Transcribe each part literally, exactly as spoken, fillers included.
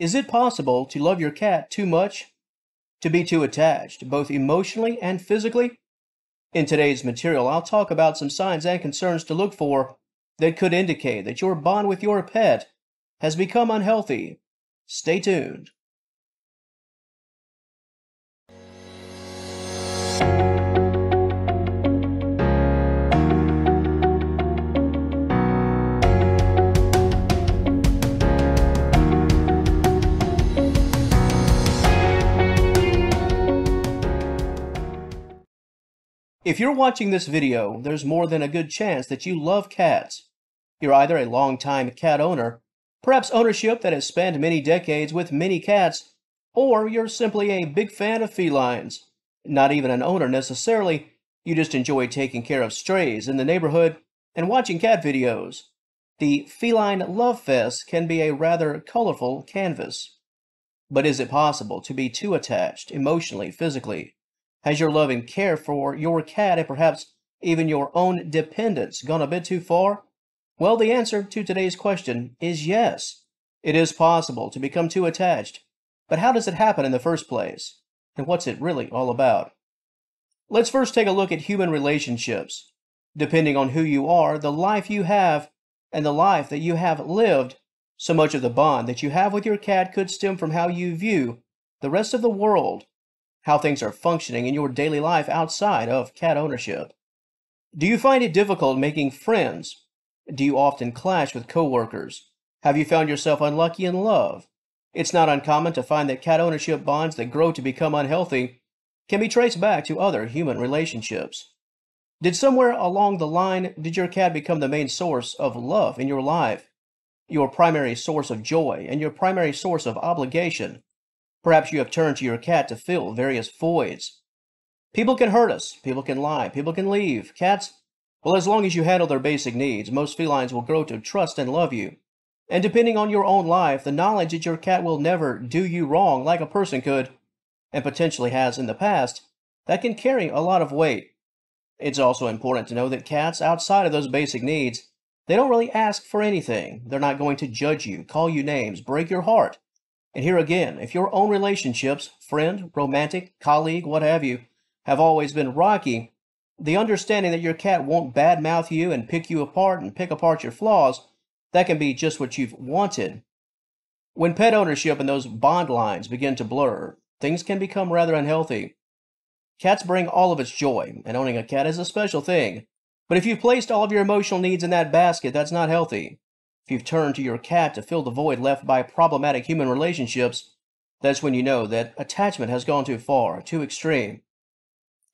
Is it possible to love your cat too much? To be too attached, both emotionally and physically? In today's material, I'll talk about some signs and concerns to look for that could indicate that your bond with your pet has become unhealthy. Stay tuned. If you're watching this video, there's more than a good chance that you love cats. You're either a long-time cat owner, perhaps ownership that has spanned many decades with many cats, or you're simply a big fan of felines. Not even an owner necessarily, you just enjoy taking care of strays in the neighborhood and watching cat videos. The feline love fest can be a rather colorful canvas. But is it possible to be too attached emotionally, physically? Has your love and care for your cat and perhaps even your own dependence gone a bit too far? Well, the answer to today's question is yes. It is possible to become too attached. But how does it happen in the first place? And what's it really all about? Let's first take a look at human relationships. Depending on who you are, the life you have, and the life that you have lived, so much of the bond that you have with your cat could stem from how you view the rest of the world, how things are functioning in your daily life outside of cat ownership. Do you find it difficult making friends? Do you often clash with coworkers? Have you found yourself unlucky in love? It's not uncommon to find that cat ownership bonds that grow to become unhealthy can be traced back to other human relationships. Did somewhere along the line, did your cat become the main source of love in your life, your primary source of joy, and your primary source of obligation? Perhaps you have turned to your cat to fill various voids. People can hurt us. People can lie. People can leave. Cats, well, as long as you handle their basic needs, most felines will grow to trust and love you. And depending on your own life, the knowledge that your cat will never do you wrong like a person could, and potentially has in the past, that can carry a lot of weight. It's also important to know that cats, outside of those basic needs, they don't really ask for anything. They're not going to judge you, call you names, break your heart. And here again, if your own relationships, friend, romantic, colleague, what have you, have always been rocky, the understanding that your cat won't badmouth you and pick you apart and pick apart your flaws, that can be just what you've wanted. When pet ownership and those bond lines begin to blur, things can become rather unhealthy. Cats bring all of its joy, and owning a cat is a special thing. But if you've placed all of your emotional needs in that basket, that's not healthy. If you've turned to your cat to fill the void left by problematic human relationships, that's when you know that attachment has gone too far, too extreme.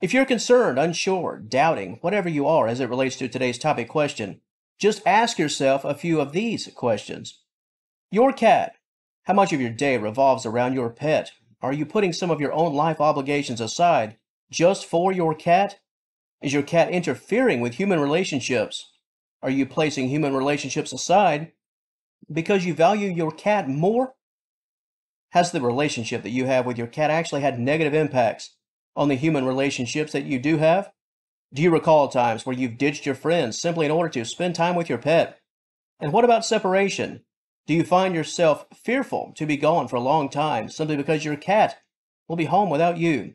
If you're concerned, unsure, doubting, whatever you are as it relates to today's topic question, just ask yourself a few of these questions. Your cat. How much of your day revolves around your pet? Are you putting some of your own life obligations aside just for your cat? Is your cat interfering with human relationships? Are you placing human relationships aside because you value your cat more? Has the relationship that you have with your cat actually had negative impacts on the human relationships that you do have? Do you recall times where you've ditched your friends simply in order to spend time with your pet? And what about separation? Do you find yourself fearful to be gone for a long time simply because your cat will be home without you?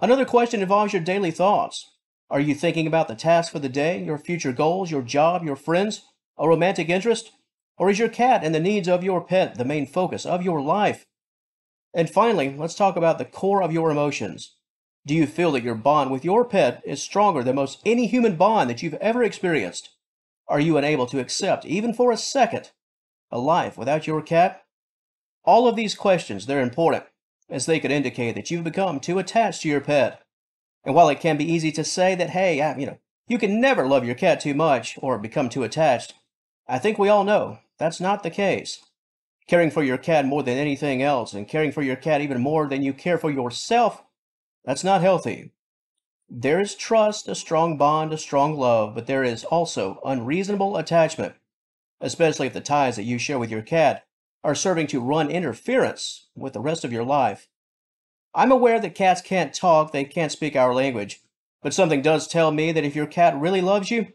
Another question involves your daily thoughts. Are you thinking about the task for the day, your future goals, your job, your friends, a romantic interest? Or is your cat and the needs of your pet the main focus of your life? And finally, let's talk about the core of your emotions. Do you feel that your bond with your pet is stronger than most any human bond that you've ever experienced? Are you unable to accept, even for a second, a life without your cat? All of these questions, they're important, as they could indicate that you've become too attached to your pet. And while it can be easy to say that, hey, I, you know, you can never love your cat too much or become too attached, I think we all know that's not the case. Caring for your cat more than anything else and caring for your cat even more than you care for yourself, that's not healthy. There is trust, a strong bond, a strong love, but there is also unreasonable attachment, especially if the ties that you share with your cat are serving to run interference with the rest of your life. I'm aware that cats can't talk, they can't speak our language, but something does tell me that if your cat really loves you,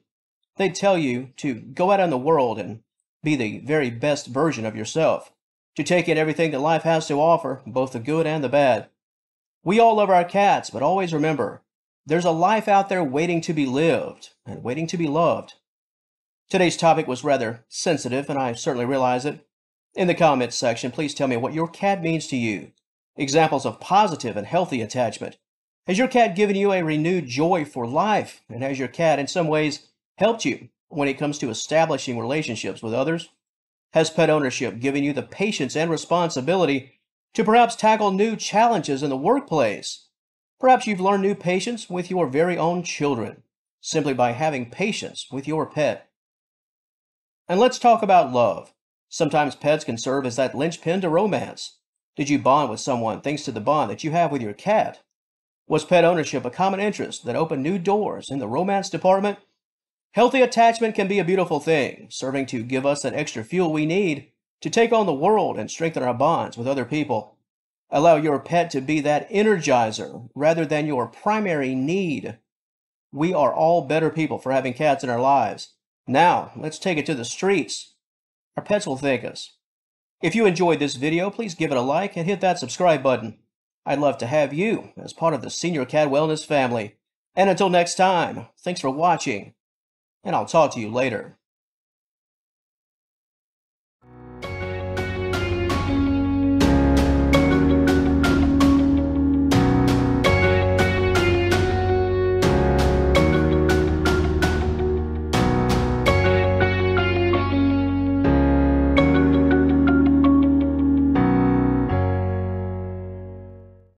they'd tell you to go out in the world and be the very best version of yourself. to take in everything that life has to offer, both the good and the bad. We all love our cats, but always remember, there's a life out there waiting to be lived and waiting to be loved. Today's topic was rather sensitive, and I certainly realize it. In the comments section, please tell me what your cat means to you. Examples of positive and healthy attachment. Has your cat given you a renewed joy for life? And has your cat in some ways helped you when it comes to establishing relationships with others? Has pet ownership given you the patience and responsibility to perhaps tackle new challenges in the workplace? Perhaps you've learned new patience with your very own children simply by having patience with your pet. And let's talk about love. Sometimes pets can serve as that linchpin to romance. Did you bond with someone thanks to the bond that you have with your cat? Was pet ownership a common interest that opened new doors in the romance department? Healthy attachment can be a beautiful thing, serving to give us that extra fuel we need to take on the world and strengthen our bonds with other people. Allow your pet to be that energizer rather than your primary need. We are all better people for having cats in our lives. Now, let's take it to the streets. Our pets will thank us. If you enjoyed this video, please give it a like and hit that subscribe button. I'd love to have you as part of the Senior Cat Wellness family. And until next time, thanks for watching, and I'll talk to you later.